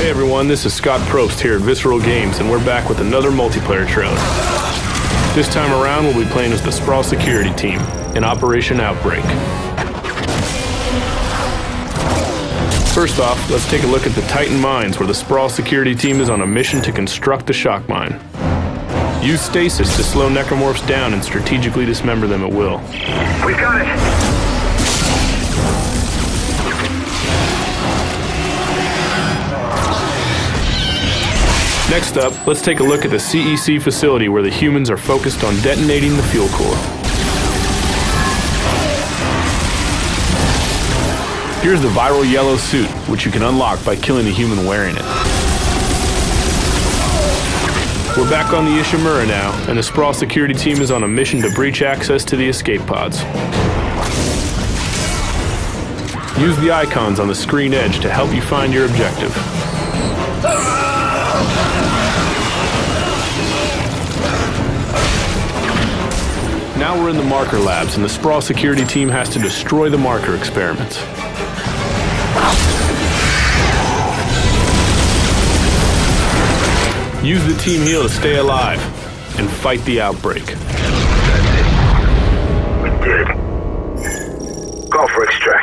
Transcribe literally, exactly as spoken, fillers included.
Hey everyone, this is Scott Probst here at Visceral Games, and we're back with another multiplayer trailer. This time around, we'll be playing as the Sprawl Security Team in Operation Outbreak. First off, let's take a look at the Titan Mines, where the Sprawl Security Team is on a mission to construct the shock mine. Use stasis to slow Necromorphs down and strategically dismember them at will. We've got it! Next up, let's take a look at the C E C facility where the humans are focused on detonating the fuel core. Here's the viral yellow suit, which you can unlock by killing a human wearing it. We're back on the Ishimura now, and the Sprawl Security Team is on a mission to breach access to the escape pods. Use the icons on the screen edge to help you find your objective. Now we're in the marker labs, and the Sprawl Security Team has to destroy the marker experiments. Use the team heal to stay alive and fight the outbreak. That's it. We did it. Call for extraction.